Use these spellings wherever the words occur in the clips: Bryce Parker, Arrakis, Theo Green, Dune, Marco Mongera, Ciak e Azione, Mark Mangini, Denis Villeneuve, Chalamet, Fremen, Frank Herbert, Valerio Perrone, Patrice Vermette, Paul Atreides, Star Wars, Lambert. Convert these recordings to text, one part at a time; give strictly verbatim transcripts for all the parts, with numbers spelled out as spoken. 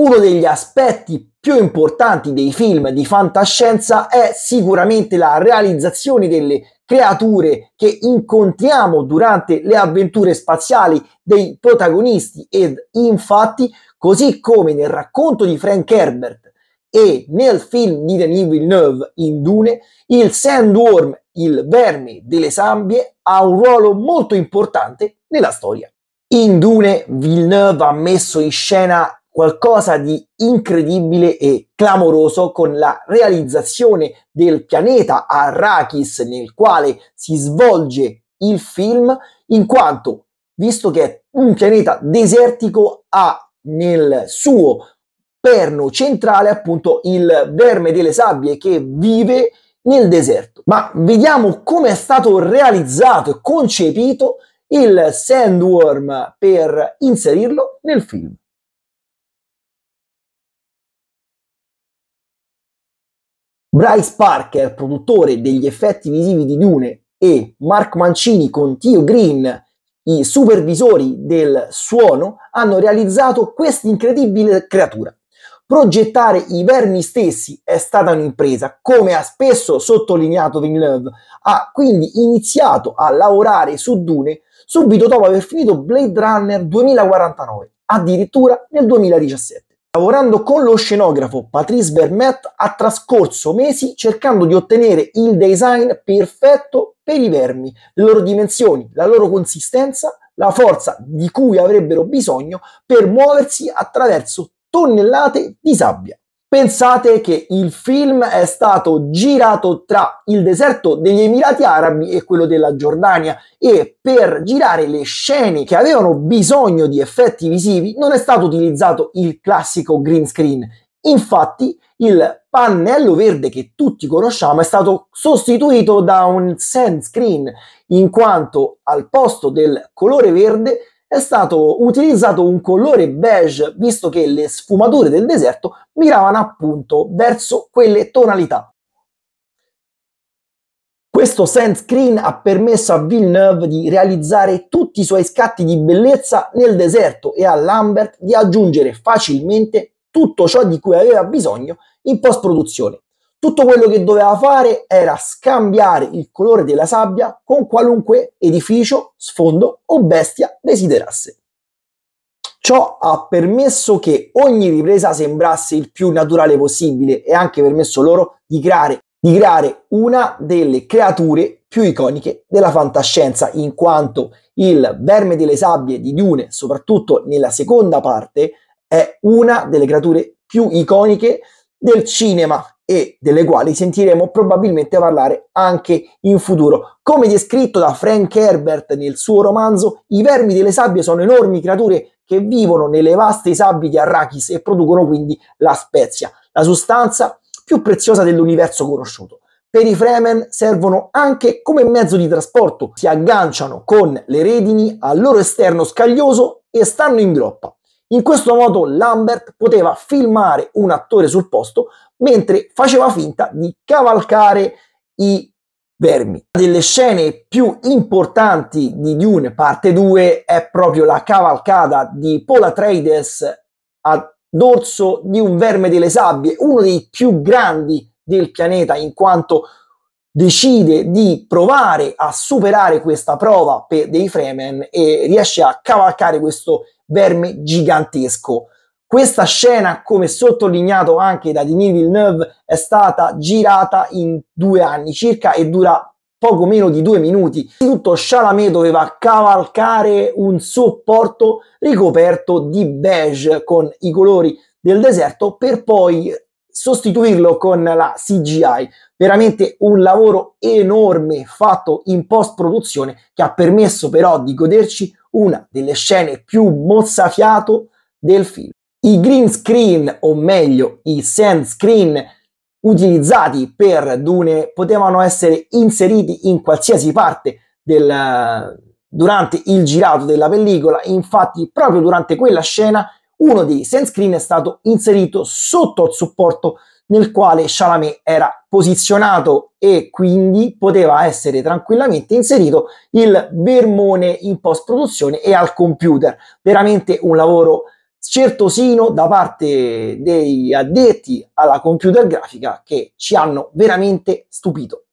Uno degli aspetti più importanti dei film di fantascienza è sicuramente la realizzazione delle creature che incontriamo durante le avventure spaziali dei protagonisti, ed infatti, così come nel racconto di Frank Herbert e nel film di Denis Villeneuve in Dune, il sandworm, il verme delle sabbie, ha un ruolo molto importante nella storia. In Dune Villeneuve ha messo in scena qualcosa di incredibile e clamoroso con la realizzazione del pianeta Arrakis nel quale si svolge il film, in quanto, visto che è un pianeta desertico, ha nel suo perno centrale appunto il verme delle sabbie che vive nel deserto. Ma vediamo come è stato realizzato e concepito il sandworm per inserirlo nel film. Bryce Parker, produttore degli effetti visivi di Dune, e Mark Mangini con Theo Green, i supervisori del suono, hanno realizzato questa incredibile creatura. Progettare i vermi stessi è stata un'impresa, come ha spesso sottolineato Villeneuve. Ha quindi iniziato a lavorare su Dune subito dopo aver finito Blade Runner duemilaquarantanove, addirittura nel duemiladiciassette. Lavorando con lo scenografo Patrice Vermette, ha trascorso mesi cercando di ottenere il design perfetto per i vermi, le loro dimensioni, la loro consistenza, la forza di cui avrebbero bisogno per muoversi attraverso tonnellate di sabbia. Pensate che il film è stato girato tra il deserto degli Emirati Arabi e quello della Giordania, e per girare le scene che avevano bisogno di effetti visivi non è stato utilizzato il classico green screen. Infatti il pannello verde che tutti conosciamo è stato sostituito da un sand screen, in quanto al posto del colore verde è stato utilizzato un colore beige, visto che le sfumature del deserto miravano appunto verso quelle tonalità. Questo sand screen ha permesso a Villeneuve di realizzare tutti i suoi scatti di bellezza nel deserto e a Lambert di aggiungere facilmente tutto ciò di cui aveva bisogno in post-produzione. Tutto quello che doveva fare era scambiare il colore della sabbia con qualunque edificio, sfondo o bestia desiderasse. Ciò ha permesso che ogni ripresa sembrasse il più naturale possibile e ha anche permesso loro di creare, di creare una delle creature più iconiche della fantascienza, in quanto il verme delle sabbie di Dune, soprattutto nella seconda parte, è una delle creature più iconiche del cinema e delle quali sentiremo probabilmente parlare anche in futuro. Come descritto da Frank Herbert nel suo romanzo, i vermi delle sabbie sono enormi creature che vivono nelle vaste sabbie di Arrakis e producono quindi la spezia, la sostanza più preziosa dell'universo conosciuto. Per i Fremen servono anche come mezzo di trasporto, si agganciano con le redini al loro esterno scaglioso e stanno in groppa. In questo modo Lambert poteva filmare un attore sul posto mentre faceva finta di cavalcare i vermi. Una delle scene più importanti di Dune parte due è proprio la cavalcata di Paul Atreides a dorso di un verme delle sabbie, uno dei più grandi del pianeta, in quanto decide di provare a superare questa prova per dei Fremen e riesce a cavalcare questo verme gigantesco. Questa scena, come sottolineato anche da Denis Villeneuve, è stata girata in due anni circa e dura poco meno di due minuti. Tutto Chalamet doveva cavalcare un supporto ricoperto di beige con i colori del deserto per poi sostituirlo con la C G I. Veramente un lavoro enorme fatto in post-produzione che ha permesso però di goderci una delle scene più mozzafiato del film. I green screen, o meglio i sand screen utilizzati per Dune, potevano essere inseriti in qualsiasi parte del, durante il girato della pellicola. Infatti proprio durante quella scena uno dei sand screen è stato inserito sotto il supporto nel quale Chalamet era posizionato, e quindi poteva essere tranquillamente inserito il vermone in post-produzione e al computer. Veramente un lavoro certosino da parte degli addetti alla computer grafica, che ci hanno veramente stupito.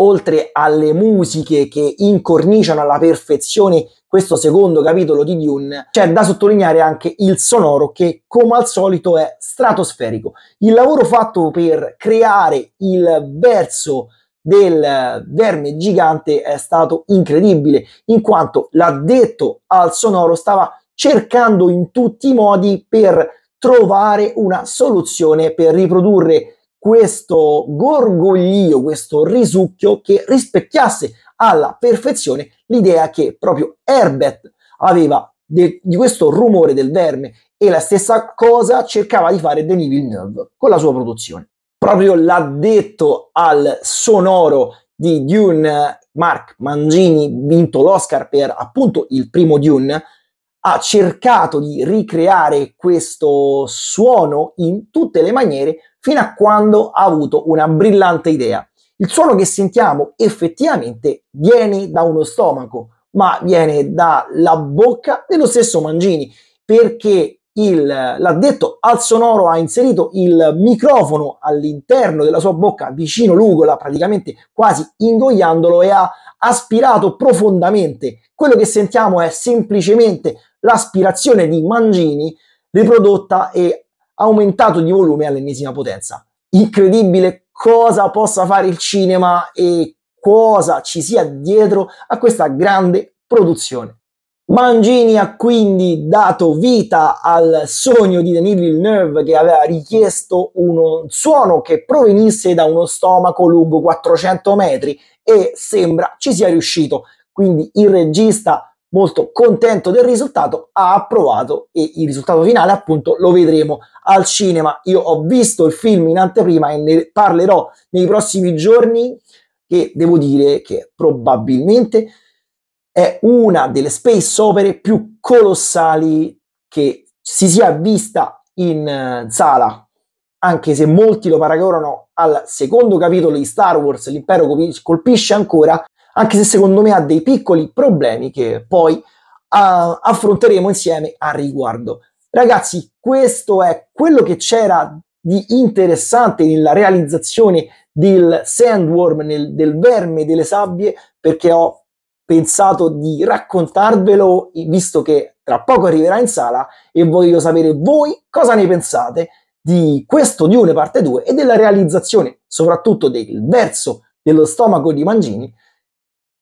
Oltre alle musiche che incorniciano alla perfezione questo secondo capitolo di Dune, c'è da sottolineare anche il sonoro, che come al solito è stratosferico. Il lavoro fatto per creare il verso del verme gigante è stato incredibile, in quanto l'addetto al sonoro stava cercando in tutti i modi per trovare una soluzione per riprodurre questo gorgoglio, questo risucchio che rispecchiasse alla perfezione l'idea che proprio Herbert aveva de- di questo rumore del verme, e la stessa cosa cercava di fare Denis Villeneuve con la sua produzione. Proprio l'addetto al sonoro di Dune, Mark Mangini, vinto l'Oscar per appunto il primo Dune, ha cercato di ricreare questo suono in tutte le maniere fino a quando ha avuto una brillante idea. Il suono che sentiamo effettivamente viene da uno stomaco, ma viene dalla bocca dello stesso Mangini, perché il, l'addetto al sonoro ha inserito il microfono all'interno della sua bocca, vicino l'ugola, praticamente quasi ingoiandolo, e ha aspirato profondamente. Quello che sentiamo è semplicemente l'aspirazione di Mangini riprodotta e aumentato di volume all'ennesima potenza. Incredibile cosa possa fare il cinema e cosa ci sia dietro a questa grande produzione. Mangini ha quindi dato vita al sogno di Denis Villeneuve, che aveva richiesto un suono che provenisse da uno stomaco lungo quattrocento metri, e sembra ci sia riuscito. Quindi il regista, molto contento del risultato, ha approvato, e il risultato finale appunto lo vedremo al cinema. Io ho visto il film in anteprima e ne parlerò nei prossimi giorni, e devo dire che probabilmente è una delle space opere più colossali che si sia vista in sala, anche se molti lo paragonano al secondo capitolo di Star Wars, L'impero colpisce ancora, anche se secondo me ha dei piccoli problemi che poi uh, affronteremo insieme a riguardo. Ragazzi, questo è quello che c'era di interessante nella realizzazione del sandworm, nel, del verme delle sabbie, perché ho pensato di raccontarvelo, visto che tra poco arriverà in sala, e voglio sapere voi cosa ne pensate di questo Dune parte due e della realizzazione, soprattutto del verso dello stomaco di Mangini,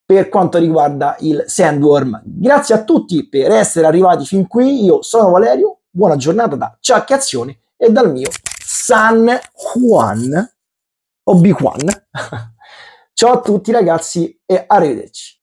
per quanto riguarda il sandworm. Grazie a tutti per essere arrivati fin qui, io sono Valerio, buona giornata da Ciak e Azione e dal mio San Juan, Obi-Wan. Ciao a tutti ragazzi e arrivederci.